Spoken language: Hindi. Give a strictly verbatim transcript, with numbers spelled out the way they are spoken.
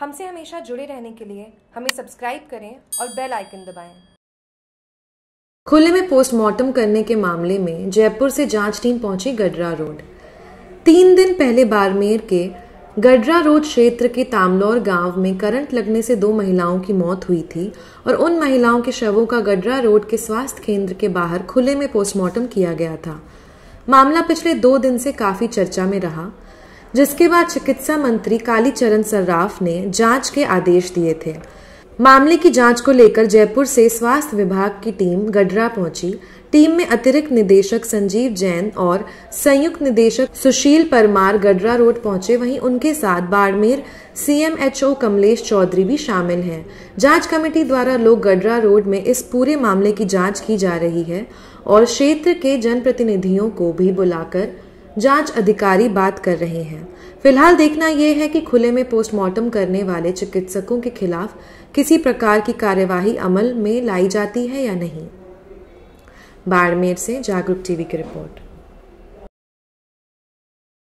हमसे हमेशा जुड़े रहने के लिए हमें सब्सक्राइब करें और बेल आइकन दबाएं। खुले में पोस्टमार्टम करने के मामले में जयपुर से जांच टीम पहुंची गडरारोड। तीन दिन पहले बाड़मेर के गडरारोड क्षेत्र के तामलोर गांव में करंट लगने से दो महिलाओं की मौत हुई थी और उन महिलाओं के शवों का गडरारोड के स्वास्थ्य केंद्र के बाहर खुले में पोस्टमार्टम किया गया था। मामला पिछले दो दिन से काफी चर्चा में रहा, जिसके बाद चिकित्सा मंत्री कालीचरण सर्राफ ने जांच के आदेश दिए थे। मामले की जांच को लेकर जयपुर से स्वास्थ्य विभाग की टीम गडरा पहुंची। टीम में अतिरिक्त निदेशक संजीव जैन और संयुक्त निदेशक सुशील परमार गडरारोड पहुंचे, वहीं उनके साथ बाड़मेर सीएमएचओ कमलेश चौधरी भी शामिल हैं। जांच कमेटी द्वारा लोग गडरारोड में इस पूरे मामले की जांच की जा रही है और क्षेत्र के जनप्रतिनिधियों को भी बुलाकर जांच अधिकारी बात कर रहे हैं। फिलहाल देखना यह है कि खुले में पोस्टमार्टम करने वाले चिकित्सकों के खिलाफ किसी प्रकार की कार्यवाही अमल में लाई जाती है या नहीं। बाड़मेर से जागरूक टीवी की रिपोर्ट।